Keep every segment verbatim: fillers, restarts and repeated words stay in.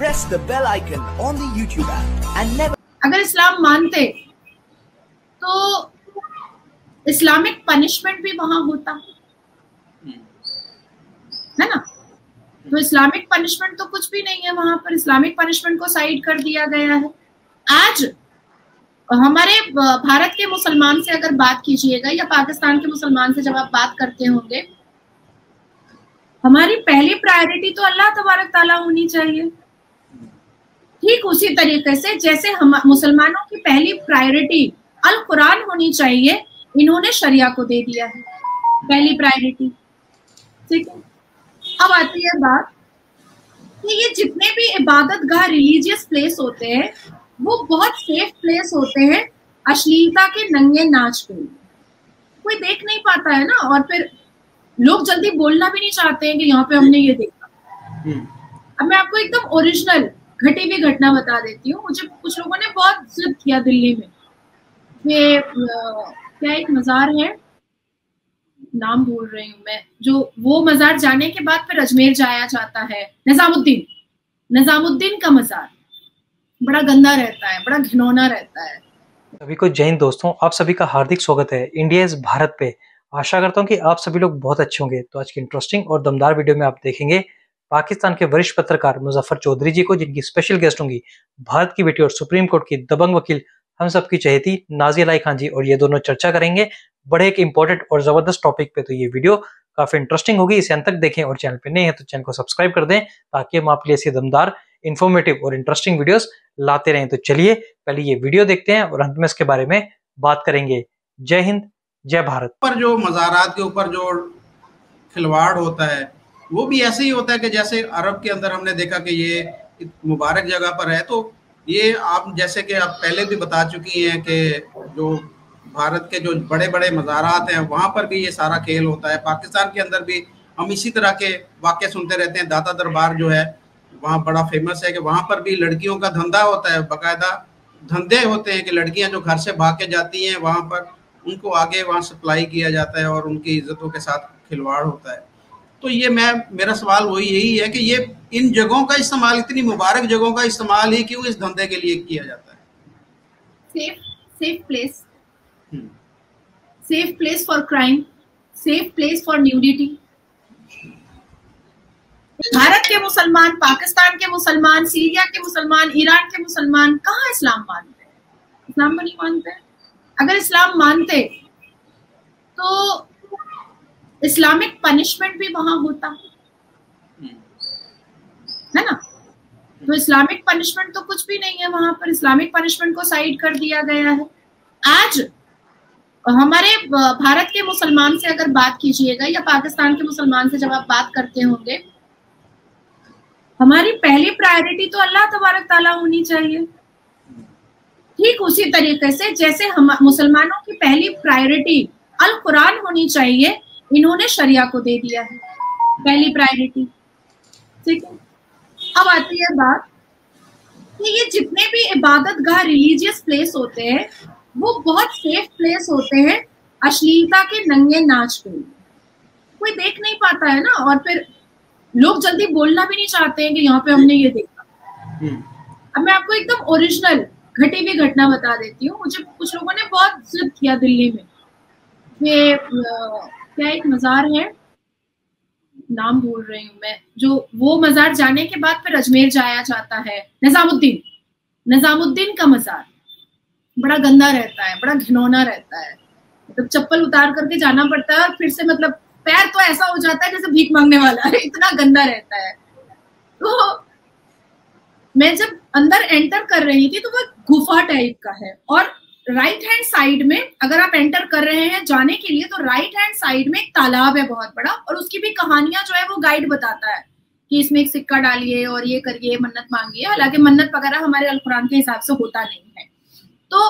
press the bell icon on the YouTube app and never. अगर इस्लाम मानते तो Islamic punishment भी वहां होता है ना, तो इस्लामिक पनिशमेंट तो कुछ भी नहीं है वहां पर, इस्लामिक पनिशमेंट को साइड कर दिया गया है। आज हमारे भारत के मुसलमान से अगर बात कीजिएगा या पाकिस्तान के मुसलमान से जब आप बात करते होंगे, हमारी पहली प्रायोरिटी तो अल्लाह तबारक ताला होनी चाहिए, ठीक उसी तरीके से जैसे हम मुसलमानों की पहली प्रायोरिटी अल कुरान होनी चाहिए, इन्होंने शरिया को दे दिया है पहली प्रायोरिटी। ठीक है, अब आती है बात कि ये जितने भी इबादत गाह रिलीजियस प्लेस होते हैं वो बहुत सेफ प्लेस होते हैं अश्लीलता के नंगे नाच के लिए, कोई देख नहीं पाता है ना, और फिर लोग जल्दी बोलना भी नहीं चाहते हैं कि यहाँ पे हमने ये देखा। अब मैं आपको एकदम ओरिजिनल घटी हुई घटना बता देती हूँ। मुझे कुछ लोगों ने बहुत जिद किया दिल्ली में, ये क्या एक मज़ार है, नाम भूल रही हूँ मैं, जो वो मज़ार जाने के बाद फिर अजमेर जाया जाता है, निजामुद्दीन, निजामुद्दीन का मज़ार बड़ा गंदा रहता है, बड़ा घिनौना रहता है। सभी को जय हिंद दोस्तों, आप सभी का हार्दिक स्वागत है इंडिया इज भारत पे। आशा करता हूँ कि आप सभी लोग बहुत अच्छे होंगे। तो आज की इंटरेस्टिंग और दमदार वीडियो में आप देखेंगे पाकिस्तान के वरिष्ठ पत्रकार मुजफ्फर चौधरी जी को, जिनकी स्पेशल गेस्ट होंगी भारत की बेटी और सुप्रीम कोर्ट की दबंग वकील हम सबकी चहेती नाजिया खान जी, और ये दोनों चर्चा करेंगे बड़े एक इंपॉर्टेंट और जबरदस्त टॉपिक पे। तो ये वीडियो काफी इंटरेस्टिंग होगी, इसे अंत तक देखें, और चैनल पे नए हैं तो चैनल को सब्सक्राइब कर दें ताकि हम आपके लिए ऐसी दमदार, इन्फॉर्मेटिव और इंटरेस्टिंग वीडियोस लाते रहें। तो चलिए पहले ये वीडियो देखते हैं और अंत में इसके बारे में बात करेंगे। जय हिंद, जय भारत। पर जो मज़ारात के ऊपर जो खिलवाड़ होता है वो भी ऐसे ही होता है कि जैसे अरब के अंदर हमने देखा कि ये मुबारक जगह पर है, तो ये आप जैसे कि आप पहले भी बता चुकी हैं कि जो भारत के जो बड़े बड़े मज़ारात हैं वहाँ पर भी ये सारा खेल होता है। पाकिस्तान के अंदर भी हम इसी तरह के वाक़े सुनते रहते हैं। दाता दरबार जो है वहाँ बड़ा फेमस है कि वहाँ पर भी लड़कियों का धंधा होता है, बाकायदा धंधे होते हैं कि लड़कियाँ जो घर से भाग के जाती हैं वहाँ पर उनको आगे वहाँ सप्लाई किया जाता है और उनकी इज्जतों के साथ खिलवाड़ होता है। तो ये मैं मेरा सवाल वही यही है कि ये इन जगहों का इस्तेमाल, इतनी मुबारक जगहों का इस्तेमाल ही क्यों इस धंधे के लिए किया जाता है? Safe safe place, safe place for crime, safe place for nudity. Bharat के मुसलमान, पाकिस्तान के मुसलमान, सीरिया के मुसलमान, ईरान के मुसलमान कहाँ इस्लाम मानते हैं? इस्लाम को नहीं मानते। अगर इस्लाम मानते तो इस्लामिक पनिशमेंट भी वहां होता है ना, तो इस्लामिक पनिशमेंट तो कुछ भी नहीं है वहां पर, इस्लामिक पनिशमेंट को साइड कर दिया गया है। आज हमारे भारत के मुसलमान से अगर बात कीजिएगा या पाकिस्तान के मुसलमान से जब आप बात करते होंगे, हमारी पहली प्रायोरिटी तो अल्लाह तबारक ताला होनी चाहिए, ठीक उसी तरीके से जैसे हम मुसलमानों की पहली प्रायोरिटी अल कुरान होनी चाहिए, इन्होंने शरिया को दे दिया है पहली प्रायोरिटी। ठीक है, अब आती है बात कि ये जितने भी इबादत गाह रिलीजियस प्लेस होते हैं वो बहुत सेफ प्लेस होते हैं अश्लीलता के नंगे नाच के लिए, कोई देख नहीं पाता है ना, और फिर लोग जल्दी बोलना भी नहीं चाहते हैं कि यहाँ पे हमने ये देखा। अब मैं आपको एकदम ओरिजिनल घटी हुई घटना बता देती हूँ। मुझे कुछ लोगों ने बहुत जिद किया दिल्ली में, ये क्या एक मज़ार है, नाम भूल रही हूँ मैं, जो वो मज़ार जाने के बाद फिर अजमेर जाया जाता है, निजामुद्दीन, निजामुद्दीन का मज़ार बड़ा गंदा रहता है, बड़ा घिनौना रहता है, मतलब चप्पल उतार करके जाना पड़ता है और फिर से मतलब पैर तो ऐसा हो जाता है जैसे भीख मांगने वाला है, इतना गंदा रहता है। तो मैं जब अंदर एंटर कर रही थी तो वह गुफा टाइप का है, और राइट हैंड साइड में अगर आप एंटर कर रहे हैं जाने के लिए तो राइट हैंड साइड में एक तालाब है बहुत बड़ा, और उसकी भी कहानियां जो है वो गाइड बताता है कि इसमें एक सिक्का डालिए और ये करिए, मन्नत मांगिए, हालांकि मन्नत वगैरह हमारे अल कुरान के हिसाब से होता नहीं है। तो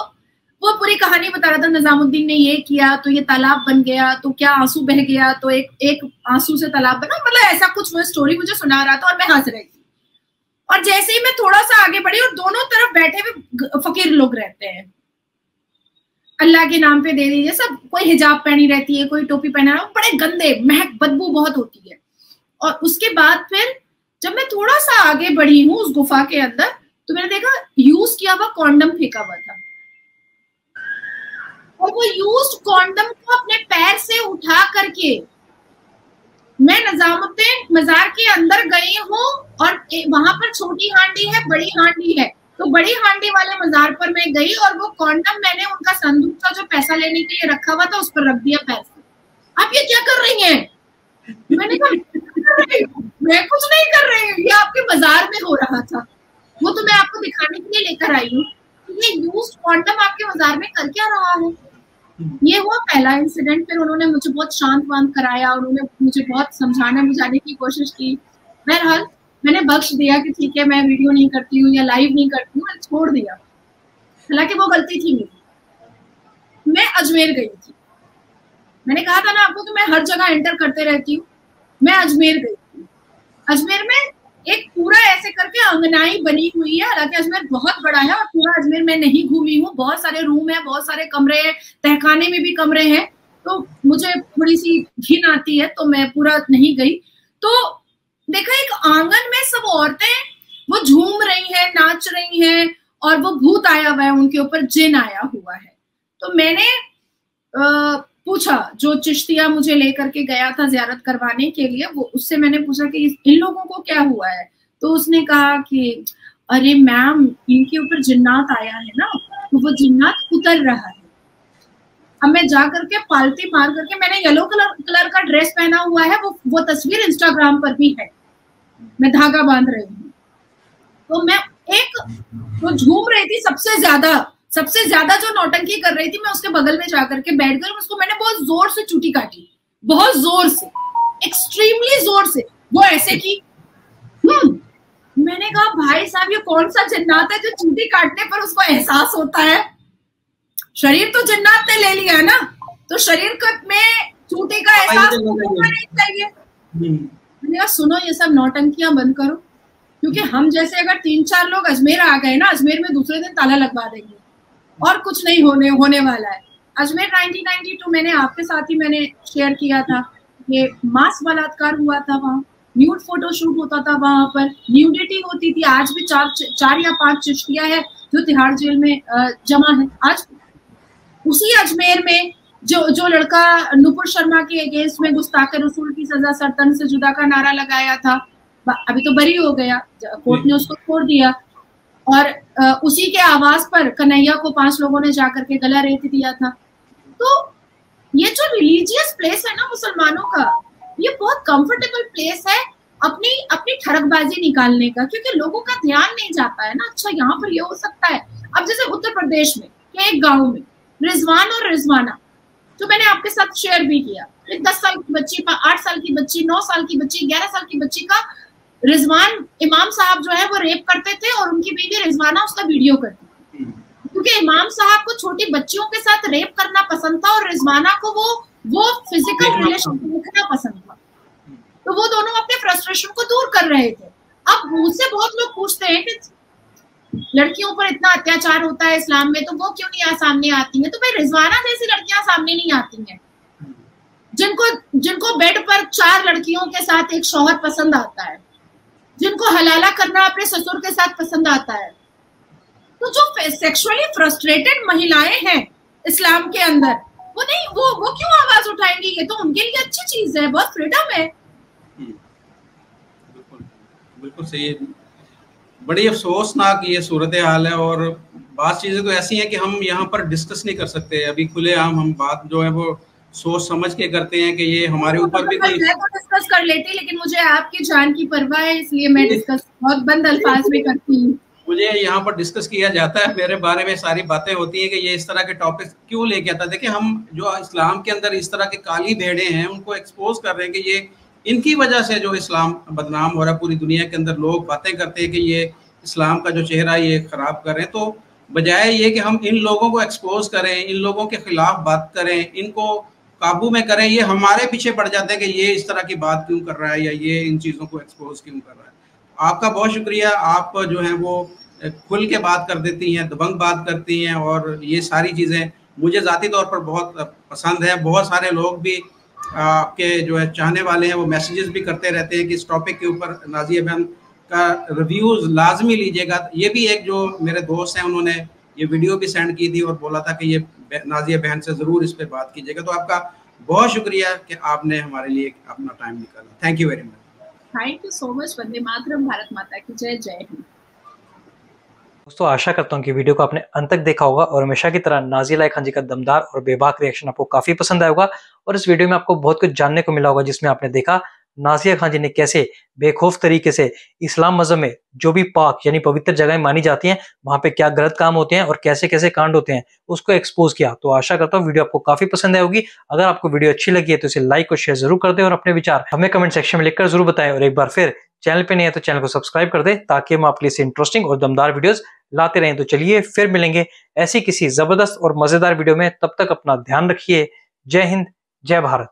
वो पूरी कहानी बता रहा था, निजामुद्दीन ने ये किया तो ये तालाब बन गया, तो क्या आंसू बह गया, तो एक एक आंसू से तालाब बना, मतलब ऐसा कुछ वो स्टोरी मुझे सुना रहा था और मैं हंस रही थी। और जैसे ही मैं थोड़ा सा आगे बढ़ी, और दोनों तरफ बैठे हुए फकीर लोग रहते हैं, अल्लाह के नाम पे दे दीजिए सब, कोई हिजाब पहनी रहती है, कोई टोपी पहना रहा, बड़े गंदे, महक बदबू बहुत होती है। और उसके बाद फिर जब मैं थोड़ा सा आगे बढ़ी हूँ उस गुफा के अंदर तो मैंने देखा यूज किया हुआ कॉन्डम फेंका हुआ था, और वो यूज्ड कॉन्डम को अपने पैर से उठा करके मैं निजामुद्दीन मजार के अंदर गई हूँ। और वहां पर छोटी हांडी है, बड़ी हांडी है, तो बड़ी हांडी वाले मजार पर मैं गई और वो कॉन्डम मैंने उनका संदूक का जो पैसा लेने के लिए रखा हुआ था उस पर रख दिया पैसे। आप ये क्या कर रही हैं? मैंने कहा मैं कुछ नहीं कर रही हूँ, ये आपके मजार में हो रहा था, वो तो मैं आपको दिखाने के लिए लेकर आई हूँ। ये यूज्ड कॉन्डम आपके मजार में कर क्या रहा है? ये हुआ पहला इंसिडेंट। फिर उन्होंने मुझे बहुत शांत वांत कराया, उन्होंने मुझे बहुत समझाने बुझाने की कोशिश की। बहरहाल मैंने बख्श दिया कि ठीक है मैं वीडियो नहीं करती हूँ या लाइव नहीं करती हूँ, मैंने छोड़ दिया। हालांकि वो गलती थी मेरी। मैं अजमेर गई थी, मैंने कहा था ना आपको कि मैं हर जगह एंटर करते रहती हूँ। मैं अजमेर गई थी, अजमेर में एक पूरा ऐसे करके अंगनाई बनी हुई है। हालांकि अजमेर बहुत बड़ा है और पूरा अजमेर मैं नहीं घूमी हूँ, बहुत सारे रूम है, बहुत सारे कमरे हैं, तहखाने में भी कमरे हैं, तो मुझे थोड़ी सी घिन आती है तो मैं पूरा नहीं गई। तो देखा एक आंगन में सब औरतें वो झूम रही हैं, नाच रही हैं, और वो भूत आया हुआ है उनके ऊपर, जिन आया हुआ है। तो मैंने आ, पूछा, जो चिश्तिया मुझे लेकर के गया था जियारत करवाने के लिए, वो उससे मैंने पूछा कि इन लोगों को क्या हुआ है? तो उसने कहा कि अरे मैम इनके ऊपर जिन्नात आया है ना, तो वो जिन्नात उतर रहा है। अब मैं जा करके पालती मार करके, मैंने येलो कलर कलर का ड्रेस पहना हुआ है, वो वो तस्वीर इंस्टाग्राम पर भी है, मैं धागा बांध रही हूँ। तो मैं एक जो झूम रही थी सबसे ज्यादा सबसे ज्यादा जो नौटंकी कर रही थी, मैं उसके बगल में जाकर के बैठ गई। उसको मैंने बहुत जोर से चुटी काटी, बहुत जोर से, एक्सट्रीमली जोर से। वो ऐसे की, हम्म मैंने कहा भाई साहब ये कौन सा जिन्नात है जो चुटी काटने पर उसको एहसास होता है? शरीर तो जिन्नात ने ले लिया ना, तो शरीर में चुटी का एहसास नहीं चाहिए। मैंने कहा सुनो ये सब नौटंकियां बंद करो, क्योंकि हम जैसे अगर तीन चार लोग अजमेर आ गए ना, अजमेर में दूसरे दिन ताला लगवा देंगे और कुछ नहीं होने होने वाला है। अजमेर नाइनटीन नाइंटी टू मैंने आपके साथ ही मैंने शेयर किया था, ये मास बलात्कार हुआ था वहाँ, न्यूड फोटो शूट होता था वहाँ पर, न्यूडिटी होती थी। आज भी चार चार या पांच चिश्तियां है जो तिहाड़ जेल में जमा है। आज उसी अजमेर में जो जो लड़का नुपुर शर्मा के अगेंस्ट में गुस्ताखे रसूल की सजा, सरतन से जुदा का नारा लगाया था, अभी तो बरी हो गया, कोर्ट ने उसको छोड़ दिया। और उसी के आवास पर कन्हैया को पांच लोगों ने जाकर के गला रेत दिया था। तो ये जो रिलीजियस प्लेस है ना मुसलमानों का, ये बहुत कंफर्टेबल प्लेस है अपनी अपनी ठरकबाजी निकालने का, क्योंकि लोगों का ध्यान नहीं जाता है ना, अच्छा यहाँ पर ये हो सकता है। अब जैसे उत्तर प्रदेश में एक गाँव में रिजवान और रिजवाना, जो मैंने आपके साथ शेयर भी किया, दस साल की बच्ची, आठ साल की बच्ची, नौ साल की बच्ची, ग्यारह साल की बच्ची का रिजवान इमाम साहब जो है वो रेप करते थे और उनकी बीवी रिजवाना उसका वीडियो करती थी, क्योंकि इमाम साहब को छोटी बच्चियों के साथ रेप करना पसंद था और रिजवाना को वो वो फिजिकल रिलेशन रखना पसंद था। तो वो दोनों अपने फ्रस्ट्रेशन को दूर कर रहे थे। अब मुझसे बहुत लोग पूछते हैं कि लड़कियों पर इतना अत्याचार होता है इस्लाम में, तो वो क्यों नहीं सामने आती है? तो भाई रिजवाना जैसी लड़कियां सामने नहीं आती है, जिनको जिनको बेड पर चार लड़कियों के साथ एक शौहर पसंद आता है, जिनको हलाला करना अपने ससुर के साथ पसंद आता है। तो जो सेक्सुअली फ्रस्ट्रेटेड महिलाएं हैं इस्लाम के अंदर, वो नहीं वो वो क्यों आवाज उठाएंगी? ये तो उनके लिए अच्छी चीज है, बहुत फ्रीडम है। बिल्कुल बिल्कुल सही, बड़ी अफसोसनाक ये सूरत हाल है। और बात चीजें तो ऐसी हैं कि हम यहाँ पर डिस्कस नहीं कर सकते अभी खुलेआम। हम बात जो है वो सोच समझ के करते हैं कि ये हमारे ऊपर तो भी कोई डिस्कस कर लेते, लेकिन मुझे आपकी जान की परवाह है, इसलिए मैं डिस्कस बहुत बंद अल्फाज में करती हूँ। मुझे यहाँ पर डिस्कस किया जाता है, मेरे बारे में सारी बातें होती हैं कि ये इस तरह के टॉपिक्स क्यों लेके आता है। देखिए हम जो इस्लाम के अंदर इस तरह के काली भेड़े हैं उनको एक्सपोज कर रहे हैं कि ये इनकी वजह से जो इस्लाम बदनाम हो रहा है, पूरी दुनिया के अंदर लोग बातें करते हैं कि ये इस्लाम का जो चेहरा ये खराब कर रहे हैं। तो बजाय ये कि हम इन लोगों को एक्सपोज करें, इन लोगों के खिलाफ बात करें, इनको काबू में करें, ये हमारे पीछे पड़ जाते हैं कि ये इस तरह की बात क्यों कर रहा है या ये इन चीज़ों को एक्सपोज क्यों कर रहा है। आपका बहुत शुक्रिया, आप जो है वो खुल के बात कर देती हैं, दबंग बात करती हैं, और ये सारी चीज़ें मुझे ज़ाती तौर पर बहुत पसंद है। बहुत सारे लोग भी आपके जो है चाहने वाले हैं वो मैसेजेस भी करते रहते हैं कि इस टॉपिक के ऊपर नाजिया बहन का रिव्यूज़ लाजमी लीजिएगा। ये भी एक जो मेरे दोस्त हैं उन्होंने ये वीडियो भी सेंड की थी और बोला था कि ये नाजिया बहन से ज़रूर इस पर बात कीजिएगा। तो आपका बहुत शुक्रिया कि आपने हमारे लिए अपना टाइम निकाला। Thank you very much. Thank you so much. Vande Mataram. Bharat Mata की जय। जय हिंद। दोस्तों, आशा करता हूँ कि वीडियो को आपने अंत तक देखा होगा और हमेशा की तरह नाजिया खान जी का दमदार और बेबाक रिएक्शन आपको काफी पसंद आया होगा और इस वीडियो में आपको बहुत कुछ जानने को मिला होगा, जिसमें आपने देखा नाजिया खान जी ने कैसे बेखौफ तरीके से इस्लाम मजहब में जो भी पाक यानी पवित्र जगह मानी जाती हैं वहां पे क्या गलत काम होते हैं और कैसे कैसे कांड होते हैं उसको एक्सपोज किया। तो आशा करता हूँ वीडियो आपको काफी पसंद आई होगी। अगर आपको वीडियो अच्छी लगी है तो इसे लाइक और शेयर जरूर कर दें और अपने विचार हमें कमेंट सेक्शन में लिखकर जरूर बताएं और एक बार फिर चैनल पे नहीं है तो चैनल को सब्सक्राइब कर दे ताकि हम आपके लिए इंटरेस्टिंग और दमदार वीडियोस लाते रहें। तो चलिए फिर मिलेंगे ऐसी किसी जबरदस्त और मजेदार वीडियो में। तब तक अपना ध्यान रखिए। जय हिंद, जय भारत।